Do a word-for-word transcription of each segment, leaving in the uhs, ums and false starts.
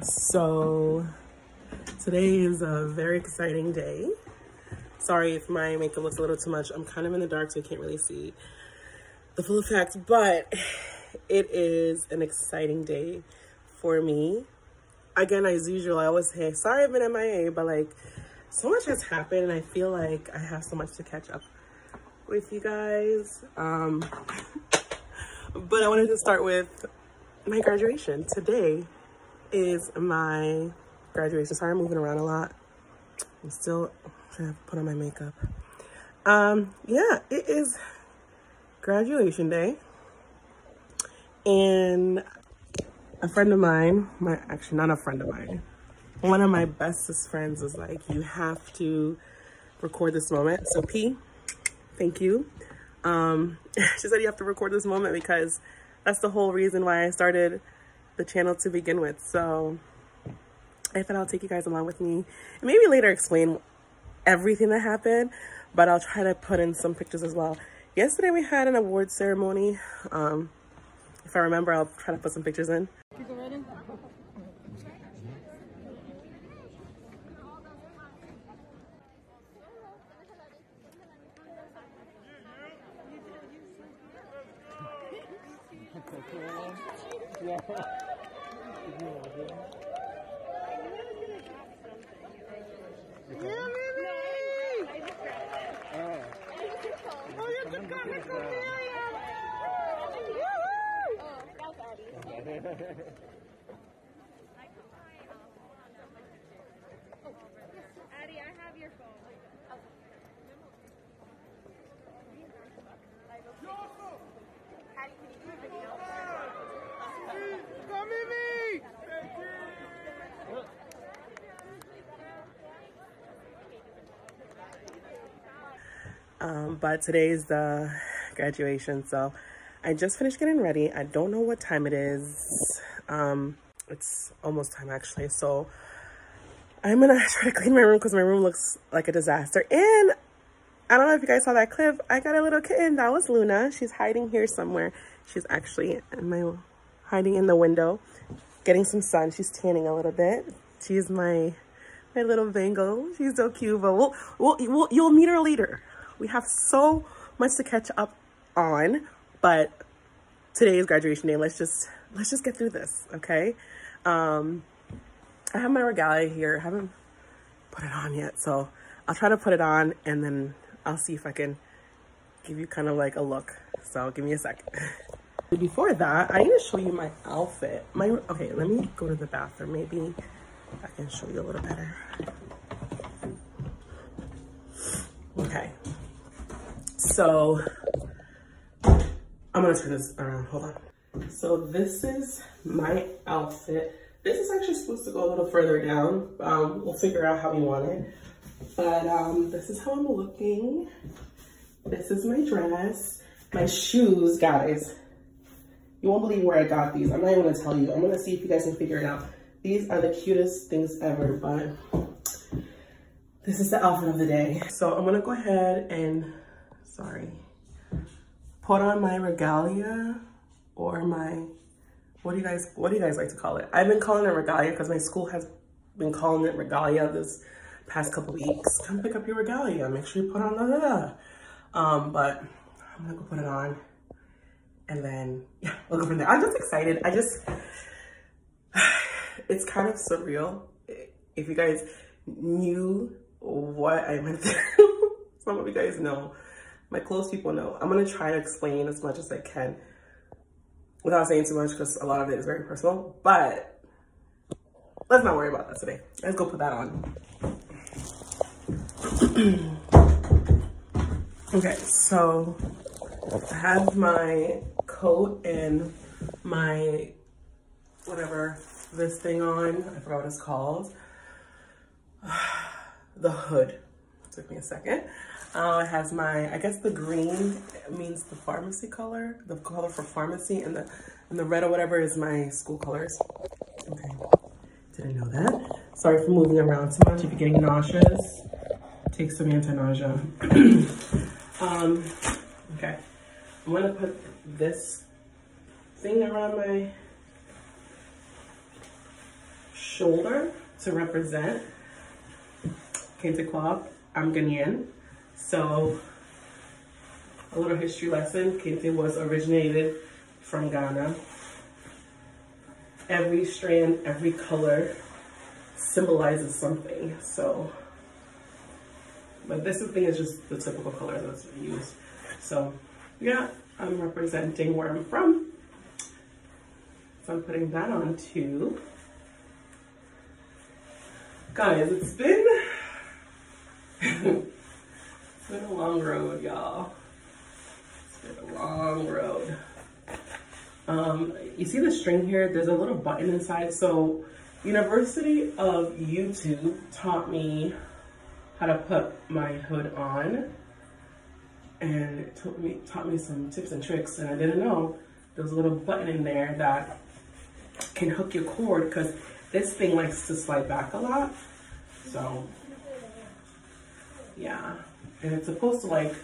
So today is a very exciting day. Sorry if my makeup looks a little too much. I'm kind of in the dark, so you can't really see the full effect, but it is an exciting day for me. Again, as usual, I always say, sorry I've been M I A, but like, so much has happened and I feel like I have so much to catch up with you guys. Um, but I wanted to start with my graduation. Today is my graduation. Sorry, I'm moving around a lot. I'm still trying to put on my makeup. Um, yeah, it is graduation day. And a friend of mine, my actually not a friend of mine, one of my bestest friends was like, you have to record this moment. So P, thank you. Um, she said you have to record this moment because that's the whole reason why I started the channel to begin with. So I thought I'll take you guys along with me and maybe later explain everything that happened, but I'll try to put in some pictures as well. Yesterday we had an award ceremony. Um, if I remember, I'll try to put some pictures in. Um, but today is the graduation, so I just finished getting ready. I don't know what time it is. Um, it's almost time actually. So I'm gonna try to clean my room because my room looks like a disaster. And I don't know if you guys saw that clip. I got a little kitten. That was Luna. She's hiding here somewhere. She's actually in my, hiding in the window, getting some sun. She's tanning a little bit. She's my my little bangle. She's so cute. But we'll, we'll, we'll, you'll meet her later. We have so much to catch up on. But today is graduation day. Let's just let's just get through this, okay? Um, I have my regalia here. I haven't put it on yet, so I'll try to put it on and then I'll see if I can give you kind of like a look. So give me a sec. Before that, I need to show you my outfit. My okay, let me go to the bathroom. Maybe I can show you a little better. Okay, so. I'm gonna turn this around, hold on. So this is my outfit. This is actually supposed to go a little further down. Um, we'll figure out how we want it. But um, this is how I'm looking. This is my dress. My shoes, guys. You won't believe where I got these. I'm not even gonna tell you. I'm gonna see if you guys can figure it out. These are the cutest things ever, but this is the outfit of the day. So I'm gonna go ahead and, sorry. Put on my regalia or my, what do you guys, what do you guys like to call it? I've been calling it regalia because my school has been calling it regalia this past couple weeks. Come pick up your regalia, make sure you put on da da da. Um, but I'm gonna go put it on and then, yeah, we'll go from there. I'm just excited. I just, it's kind of surreal. If you guys knew what I went through, some of you guys know. My close people know. I'm gonna try to explain as much as I can without saying too much because a lot of it is very personal, but let's not worry about that today. Let's go put that on. Okay, so I have my coat and my whatever this thing on, I forgot what it's called. The hood, took me a second. Uh, it has my, I guess the green means the pharmacy color, the color for pharmacy, and the and the red or whatever is my school colors. Okay, didn't know that. Sorry for moving around so much. If you're getting nauseous, take some anti-nausea. um, okay, I'm gonna put this thing around my shoulder to represent Quetzalcoatl. I'm Ghanaian. So a little history lesson, Kente was originated from Ghana. Every strand, every color symbolizes something. So, but this thing is just the typical color that's used. So yeah, I'm representing where I'm from. So I'm putting that on too. Guys, it's been, it's been a long road, y'all. A long road. Um, you see the string here? There's a little button inside. So University of YouTube taught me how to put my hood on, and it taught me, taught me some tips and tricks, and I didn't know there's a little button in there that can hook your cord because this thing likes to slide back a lot. So yeah, and it's supposed to like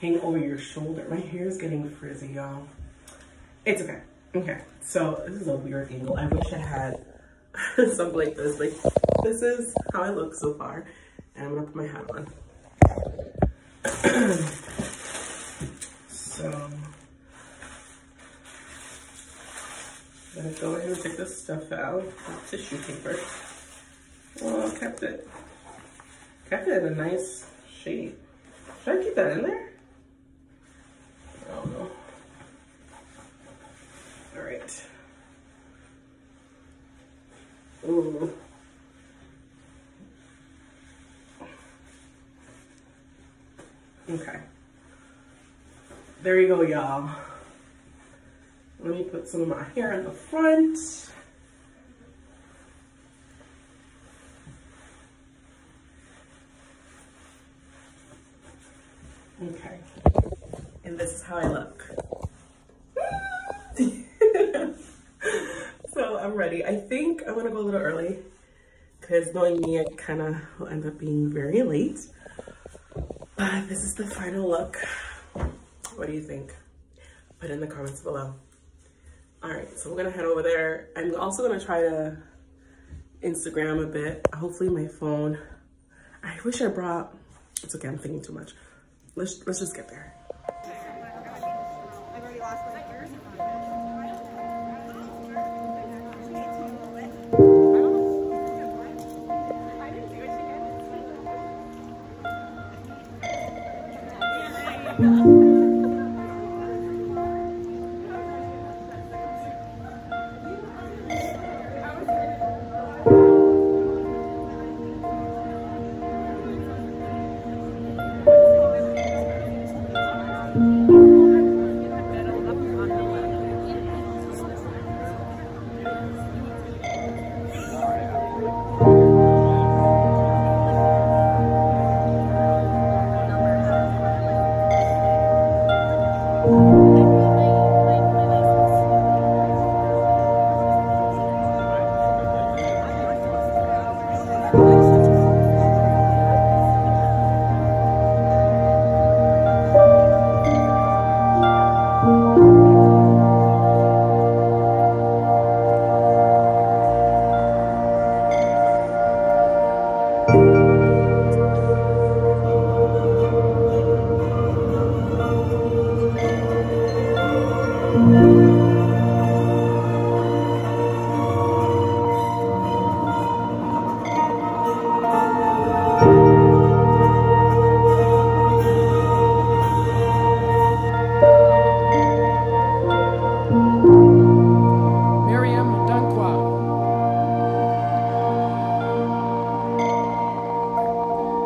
hang over your shoulder. My hair is getting frizzy, y'all. It's okay. Okay, so this is a weird angle. I wish I had something like this. Like, this is how I look so far. And I'm gonna put my hat on. So, I'm gonna go ahead and take this stuff out. The tissue paper. Well, I kept it. Kept it in a nice shape. Should I keep that in there? I don't know. All right. Ooh. Okay. There you go, y'all. Let me put some of my hair in the front. Okay. And this is how I look. So I'm ready. I think I'm gonna go a little early because knowing me, I kinda will end up being very late. But this is the final look. What do you think? Put it in the comments below. All right, so we're gonna head over there. I'm also gonna try to Instagram a bit. Hopefully my phone, I wish I brought, it's okay, I'm thinking too much. Let's, let's just get there.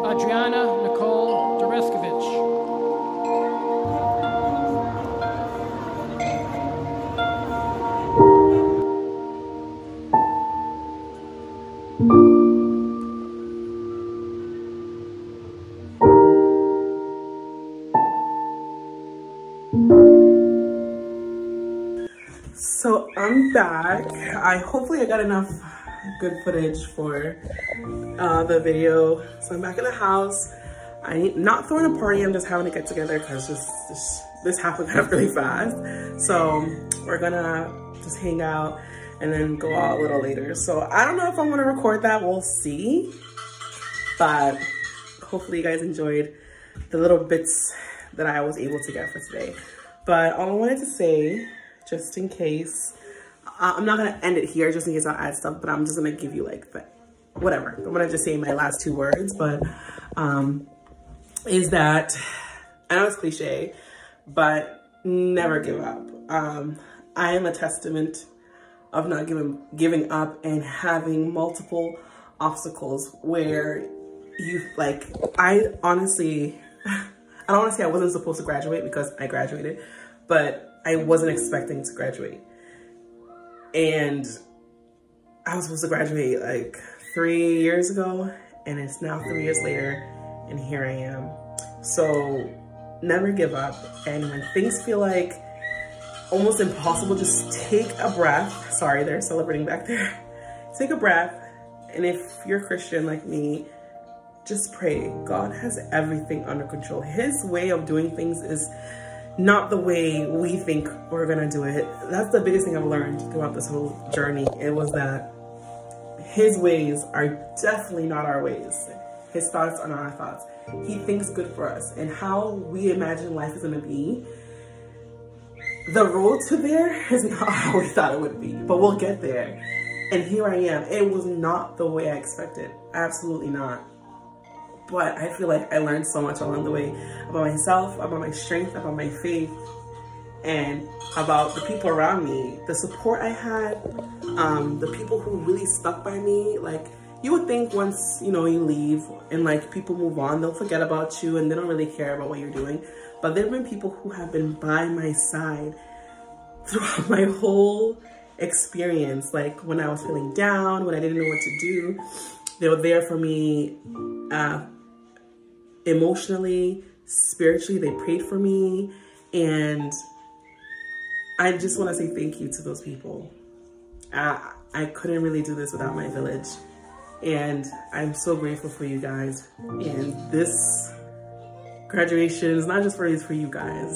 Adriana Nicole Dureskovich. So I'm back. I hopefully I got enough good footage for uh, the video. So I'm back in the house. I'm not throwing a party, I'm just having a get together because just this, this happened really fast. So we're gonna just hang out. and then go out a little later. So I don't know if I'm gonna record that, we'll see. But hopefully you guys enjoyed the little bits that I was able to get for today. But all I wanted to say, just in case, I'm not gonna end it here just in case I'll add stuff, but I'm just gonna give you like the, whatever. I'm gonna just say my last two words, but um, is that, I know it's cliche, but never give up. Um, I am a testament of not giving, giving up and having multiple obstacles where you like, I honestly, I don't wanna say I wasn't supposed to graduate because I graduated, but I wasn't expecting to graduate. And I was supposed to graduate like three years ago, and it's now three years later, and here I am. So never give up. And when things feel like almost impossible, just take a breath. Sorry, they're celebrating back there. Take a breath. And if you're Christian like me, just pray. God has everything under control. His way of doing things is not the way we think we're gonna do it. That's the biggest thing I've learned throughout this whole journey. It was that his ways are definitely not our ways. His thoughts are not our thoughts. He thinks good for us, and how we imagine life is gonna be, the road to there is not how we thought it would be, but we'll get there. And here I am. It was not the way I expected. Absolutely not. But I feel like I learned so much along the way about myself, about my strength, about my faith, and about the people around me, the support I had, um, the people who really stuck by me. Like, you would think once, you know, you leave and like people move on, they'll forget about you and they don't really care about what you're doing. But there have been people who have been by my side throughout my whole experience. Like when I was feeling down, when I didn't know what to do, they were there for me. Uh, emotionally, spiritually, they prayed for me. And I just want to say thank you to those people. I, I couldn't really do this without my village. And I'm so grateful for you guys. And this graduation is not just for you, it's for you guys.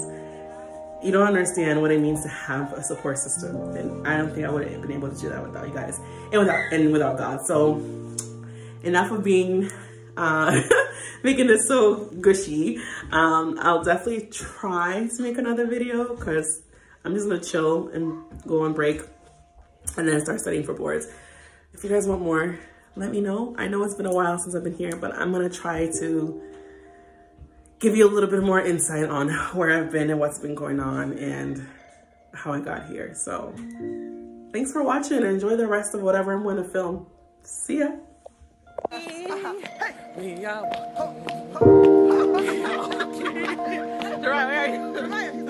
You don't understand what it means to have a support system. And I don't think I would have been able to do that without you guys and without, and without God. So enough of being, uh, making this so gushy. Um, I'll definitely try to make another video because I'm just gonna chill and go on break and then start studying for boards. If you guys want more, let me know. I know it's been a while since I've been here, but I'm gonna try to give you a little bit more insight on where I've been and what's been going on and how I got here. So thanks for watching and enjoy the rest of whatever I'm gonna film. See ya. Hey.